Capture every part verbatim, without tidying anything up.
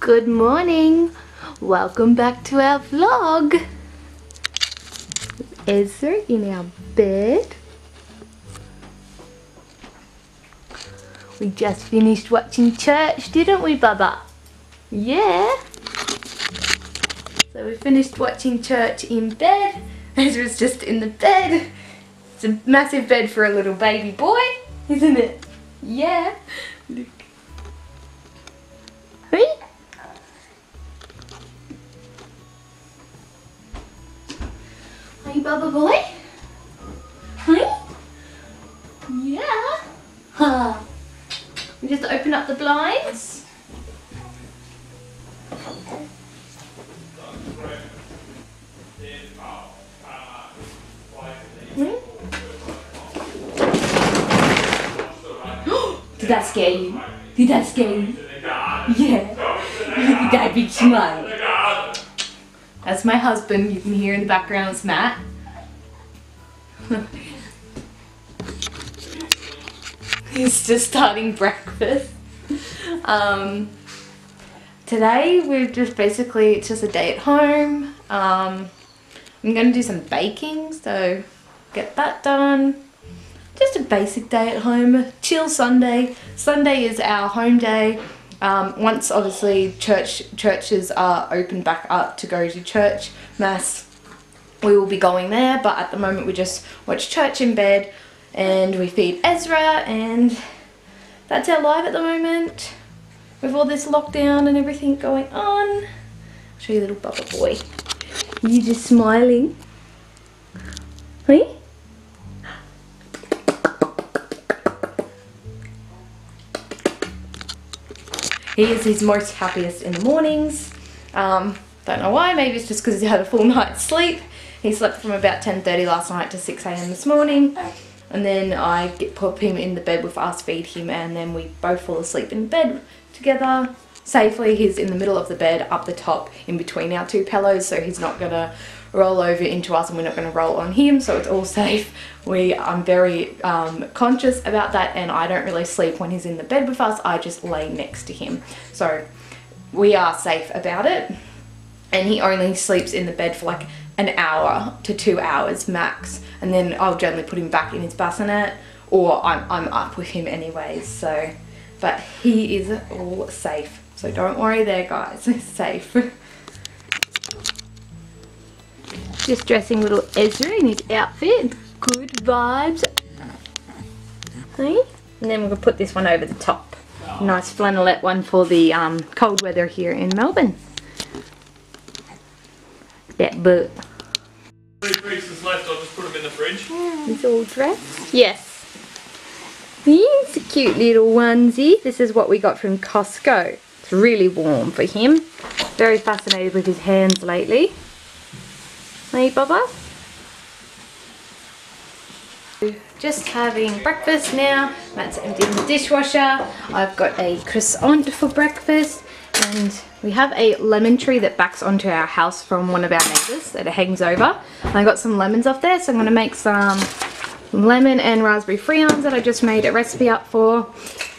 Good morning. Welcome back to our vlog. Ezra in our bed. We just finished watching church, didn't we, Bubba? Yeah. So we finished watching church in bed. Ezra's just in the bed. It's a massive bed for a little baby boy, isn't it? Yeah. Look. Hey. Hi, Bubba boy. Hi. Yeah. Huh. We just open up the blinds. Did that scare you? Did that scare you? Yeah. Look at that big smile. That's my husband. You can hear in the background, it's Matt. He's just starting breakfast. Um, today we're just basically, it's just a day at home. Um, I'm going to do some baking, so get that done. Just a basic day at home, chill Sunday. Sunday is our home day. Um, once obviously church churches are opened back up to go to church mass, we will be going there, but at the moment we just watch church in bed and we feed Ezra, and that's our life at the moment with all this lockdown and everything going on. I'll show you little Bubba boy. You just smiling. Hey? He is his most happiest in the mornings. Um, don't know why, maybe it's just because he had a full night's sleep. He slept from about ten thirty last night to six A M this morning. And then I get, pop him in the bed with us, feed him, and then we both fall asleep in bed together safely. He's in the middle of the bed, up the top, in between our two pillows, so he's not going to roll over into us and we're not going to roll on him, so it's all safe. We, I'm very um, conscious about that, and I don't really sleep when he's in the bed with us. I just lay next to him. So we are safe about it, and he only sleeps in the bed for like an hour to two hours max, and then I'll generally put him back in his bassinet, or I'm, I'm up with him anyways, so, but he is all safe. So don't worry there, guys, it's safe. Just dressing little Ezra in his outfit. Good vibes. See? And then we're gonna put this one over the top. Nice flannelette one for the um, cold weather here in Melbourne. That boot. Three weeks is left, I'll just put them in the fridge. He's all dressed. Yes. He's a cute little onesie. This is what we got from Costco. It's really warm for him. Very fascinated with his hands lately. Hey, Bubba. Just having breakfast now. Matt's emptying the dishwasher. I've got a croissant for breakfast, and we have a lemon tree that backs onto our house from one of our neighbours that it hangs over. And I got some lemons off there, so I'm going to make some lemon and raspberry Friands that I just made a recipe up for,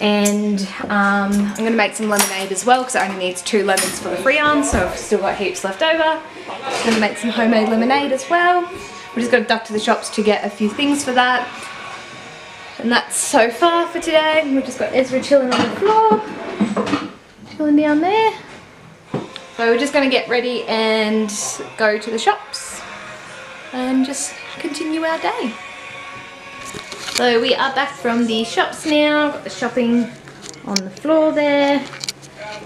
and um, I'm going to make some lemonade as well because it only needs two lemons for the Friands, so I've still got heaps left over. I'm going to make some homemade lemonade as well. We're just going to duck to the shops to get a few things for that, and that's so far for today. We've just got Ezra chilling on the floor, chilling down there, so we're just going to get ready and go to the shops and just continue our day. So we are back from the shops now. Got the shopping on the floor there,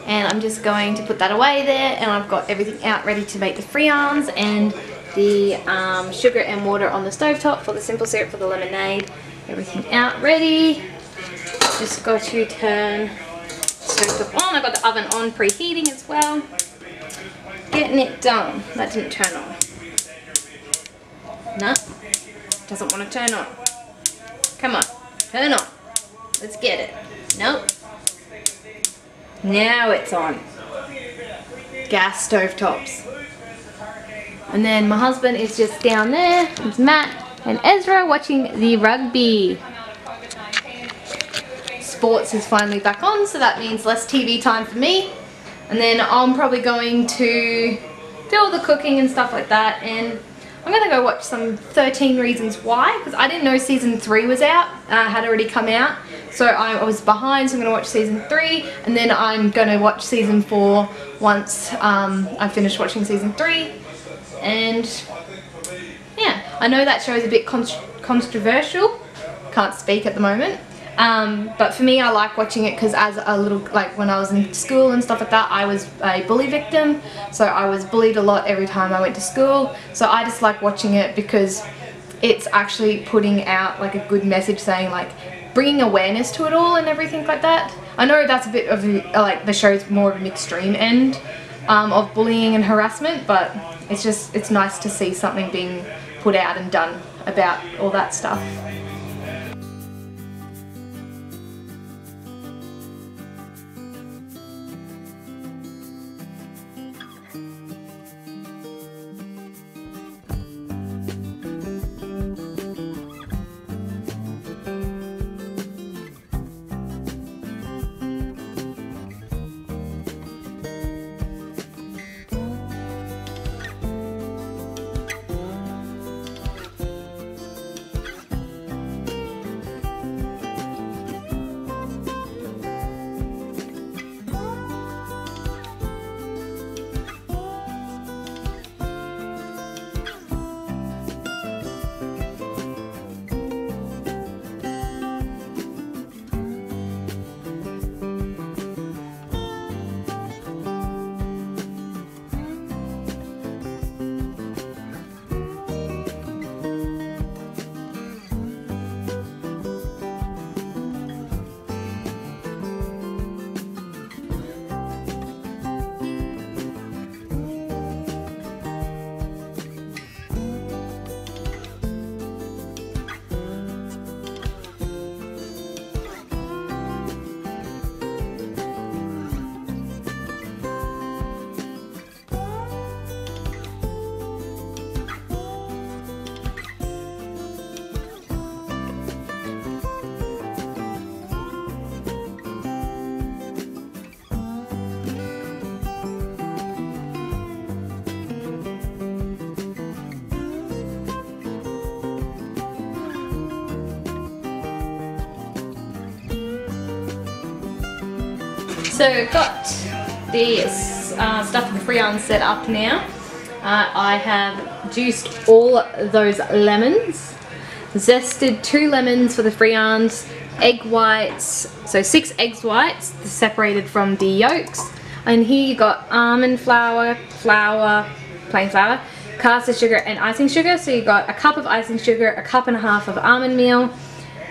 and I'm just going to put that away there, and I've got everything out ready to make the Friands, and the um, sugar and water on the stovetop for the simple syrup for the lemonade. Everything out ready. Just got to turn the stovetop on. I've got the oven on preheating as well. Getting it done. That didn't turn on. No, doesn't want to turn on. Come on, turn on. Let's get it. Nope. Now it's on. Gas stovetops. And then my husband is just down there. It's Matt and Ezra watching the rugby. Sports is finally back on, so that means less T V time for me. And then I'm probably going to do all the cooking and stuff like that, and I'm going to go watch some thirteen reasons why, because I didn't know season three was out, uh, had already come out, so I was behind, so I'm going to watch season three, and then I'm going to watch season four once um, I finish watching season three, and yeah, I know that show is a bit controversial, can't speak at the moment, um, but for me I like watching it because as a little, like when I was in school and stuff like that, I was a bully victim, so I was bullied a lot every time I went to school, so I just like watching it because it's actually putting out like a good message saying like bringing awareness to it all and everything like that. I know that's a bit of a, like the show's more of an extreme end um, of bullying and harassment, but it's just, it's nice to see something being put out and done about all that stuff. So got the uh, stuff in the Friands set up now. Uh, I have juiced all those lemons, zested two lemons for the Friands, egg whites, so six egg whites separated from the yolks. And here you got almond flour, flour, plain flour, caster sugar and icing sugar. So you got a cup of icing sugar, a cup and a half of almond meal,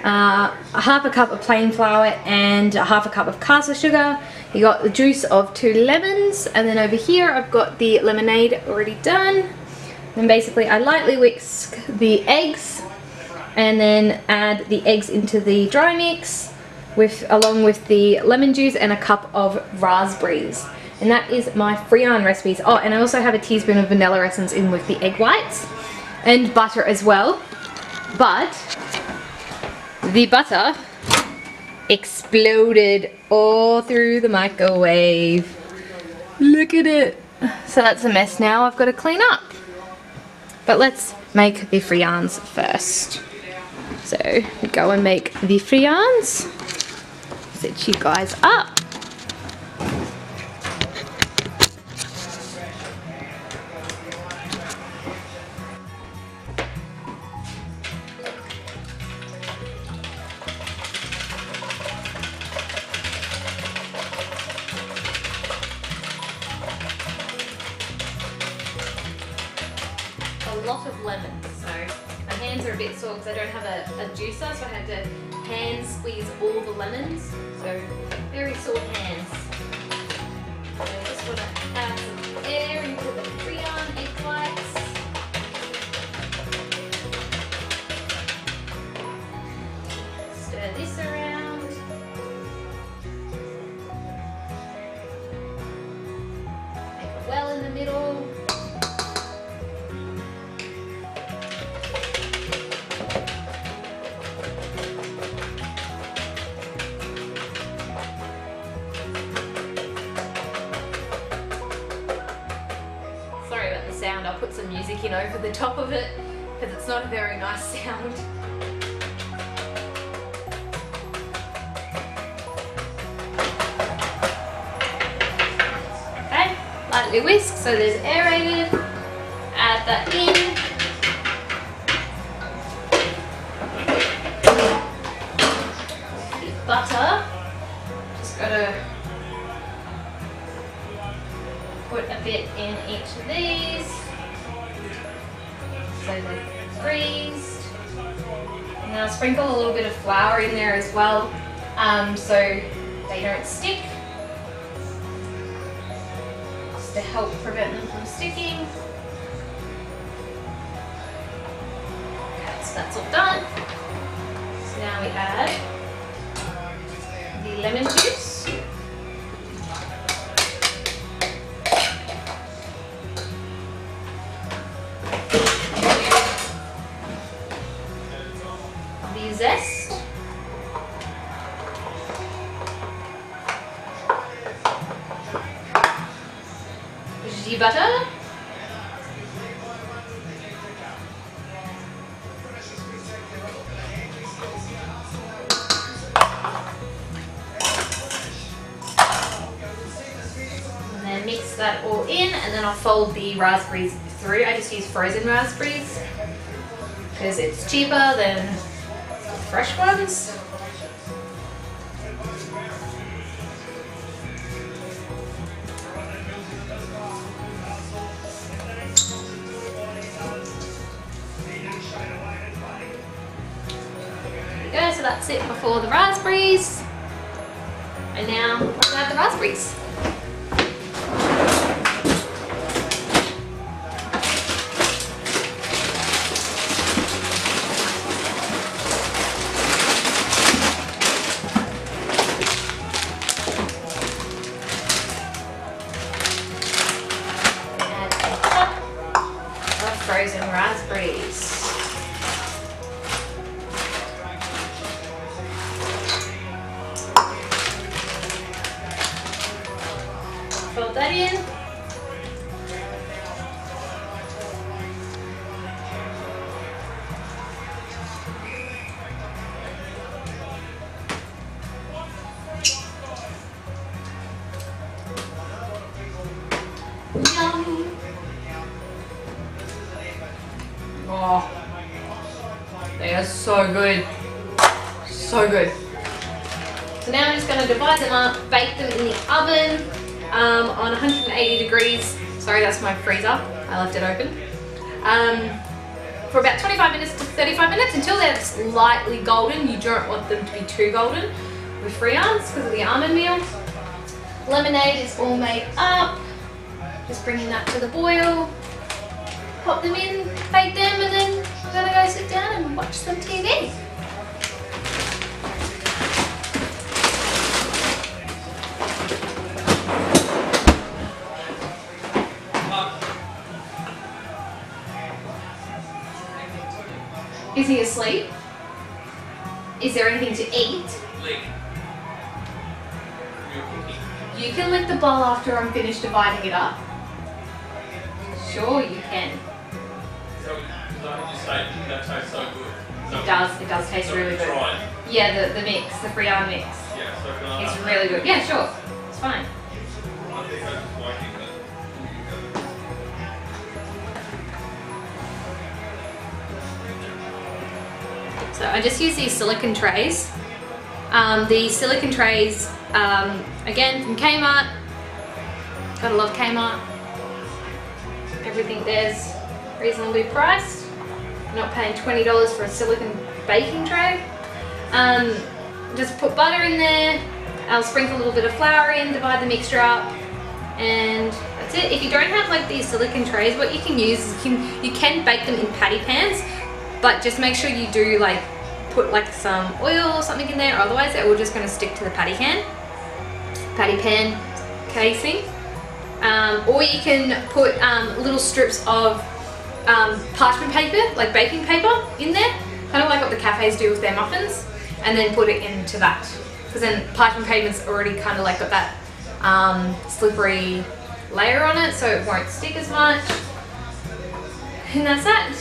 Uh, a half a cup of plain flour and a half a cup of caster sugar. You got the juice of two lemons, and then over here I've got the lemonade already done. Then basically I lightly whisk the eggs and then add the eggs into the dry mix with along with the lemon juice and a cup of raspberries. And that is my Friand recipes. Oh, and I also have a teaspoon of vanilla essence in with the egg whites and butter as well. But the butter exploded all through the microwave. Look at it. So that's a mess now I've got to clean up. But let's make the friands first. So we go and make the friands. Set you guys up. I don't have a, a juicer, so I had to hand squeeze all the lemons, so very sore hands. So I just want to add some air into the Friand egg whites. Stir this around. Make a well in the middle. sound. I'll put some music in over the top of it because it's not a very nice sound. Okay, lightly whisk so there's aerated. Add that in. Butter, just gotta put a bit in each of these so they're freezed. And I'll sprinkle a little bit of flour in there as well um, so they don't stick, just to help prevent them from sticking. Okay, so that's all done. So now we add lemon juice. The zest. The butter. That all in, and then I'll fold the raspberries through. I just use frozen raspberries because it's cheaper than fresh ones. There we go, so that's it before the raspberries, and now we'll add the raspberries. Frozen raspberries. Fold that in. Yum. Oh, they are so good, so good. So now I'm just going to divide them up, bake them in the oven um, on one hundred eighty degrees. Sorry, that's my freezer. I left it open um, for about twenty-five minutes to thirty-five minutes until they're slightly golden. You don't want them to be too golden with Friands because of the almond meal. Lemonade is all made up. Just bringing that to the boil. Pop them in, bake them, and then we're gonna go sit down and watch some T V. Is he asleep? Is there anything to eat? Lick. You can lick the bowl after I'm finished dividing it up. Sure you can. Tastes so good. It does, it does taste so really good. Dry. Yeah, the, the mix, the Friand mix. Yeah, so can I it's really good. Yeah, sure. It's fine. So I just use these silicone trays. Um, the silicone trays, um, again, from Kmart. Gotta love Kmart. Everything there's reasonably priced. Not paying twenty dollars for a silicone baking tray. Um, just put butter in there. I'll sprinkle a little bit of flour in, divide the mixture up, and that's it. If you don't have like these silicone trays, what you can use is you can, you can bake them in patty pans, but just make sure you do like put like some oil or something in there, otherwise they're all just going to stick to the patty pan, patty pan casing. Um, or you can put um, little strips of Um, parchment paper, like baking paper, in there, kind of like what the cafes do with their muffins, and then put it into that, because then parchment paper's already kind of like got that um, slippery layer on it, so it won't stick as much. And that's that.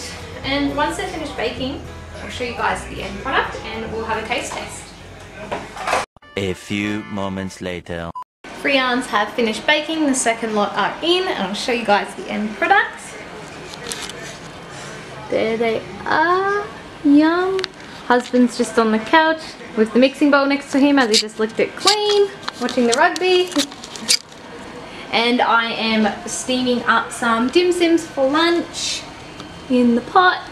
And once they're finished baking, I'll show you guys the end product and we'll have a taste test. A few moments later. Friands have finished baking, the second lot are in, and I'll show you guys the end products. There they are, yum. Husband's just on the couch with the mixing bowl next to him as he just licked it clean, watching the rugby. And I am steaming up some dim sims for lunch in the pot.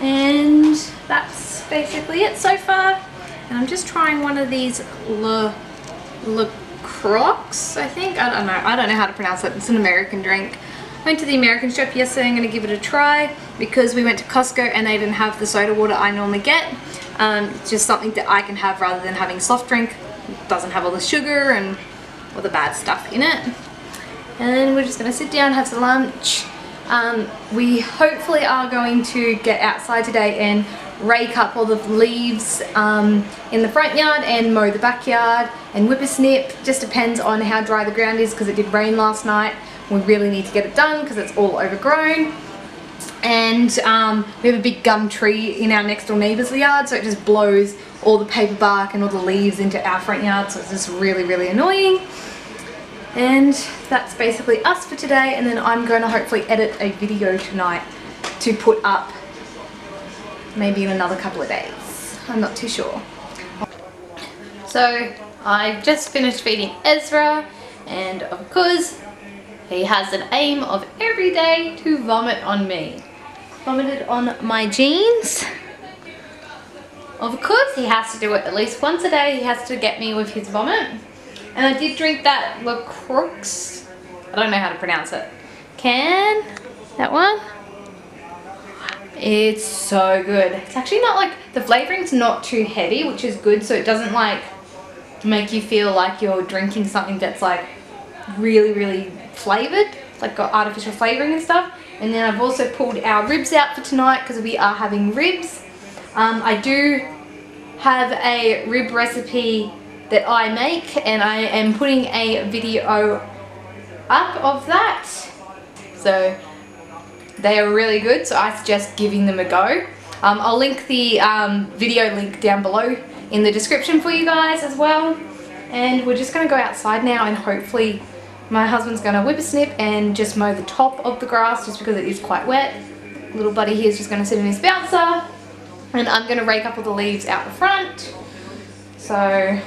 And that's basically it so far. And I'm just trying one of these La, LaCroix, I think. I don't know. I don't know how to pronounce it. It's an American drink. I went to the American shop yesterday. I'm going to give it a try because we went to Costco and they didn't have the soda water I normally get. Um, it's just something that I can have rather than having soft drink. It doesn't have all the sugar and all the bad stuff in it. And we're just going to sit down and have some lunch. Um, we hopefully are going to get outside today and rake up all the leaves um, in the front yard and mow the backyard and whippersnip. Just depends on how dry the ground is because it did rain last night. We really need to get it done because it's all overgrown. And um, we have a big gum tree in our next door neighbour's yard, so it just blows all the paper bark and all the leaves into our front yard, so it's just really really annoying. And that's basically us for today, and then I'm going to hopefully edit a video tonight to put up maybe in another couple of days. I'm not too sure. So I just finished feeding Ezra, and of course he has an aim of every day to vomit on me. Vomited on my jeans. Of course he has to do it at least once a day. He has to get me with his vomit. And I did drink that LaCroix. I don't know how to pronounce it. Can? That one? It's so good. It's actually not like, the flavoring's not too heavy, which is good, so it doesn't like make you feel like you're drinking something that's like really really flavored. It's like got artificial flavoring and stuff. And then I've also pulled our ribs out for tonight because we are having ribs. Um, I do have a rib recipe that I make, and I am putting a video up of that. So they are really good, so I suggest giving them a go. Um, I'll link the um, video link down below in the description for you guys as well. And we're just going to go outside now, and hopefully my husband's going to whippersnip and just mow the top of the grass just because it is quite wet. Little buddy here is just going to sit in his bouncer, and I'm going to rake up all the leaves out the front. So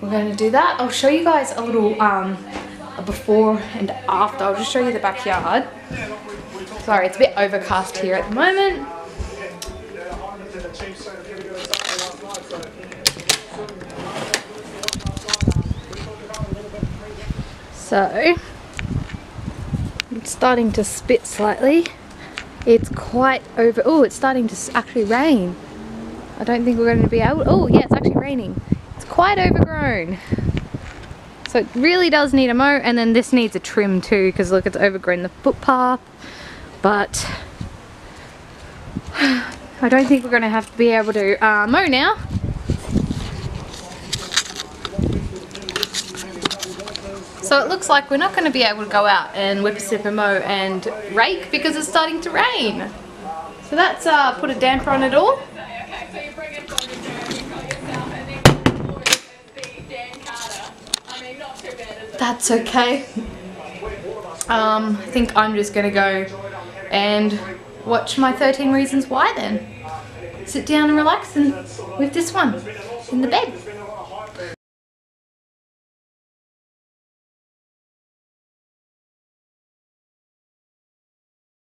we're going to do that. I'll show you guys a little um, a before and after. I'll just show you the backyard. Sorry, it's a bit overcast here at the moment. So, it's starting to spit slightly. It's quite over. Oh, it's starting to actually rain. I don't think we're going to be able. Oh, yeah, it's actually raining. It's quite overgrown. So it really does need a mow, and then this needs a trim too, because look, it's overgrown the footpath. But I don't think we're going to have to be able to uh, mow now. So it looks like we're not going to be able to go out and whippersnip and mow and rake because it's starting to rain. So that's uh, put a damper on it all. That's okay. Um, I think I'm just going to go and watch my thirteen Reasons Why then. Sit down and relax and with this one in the bed.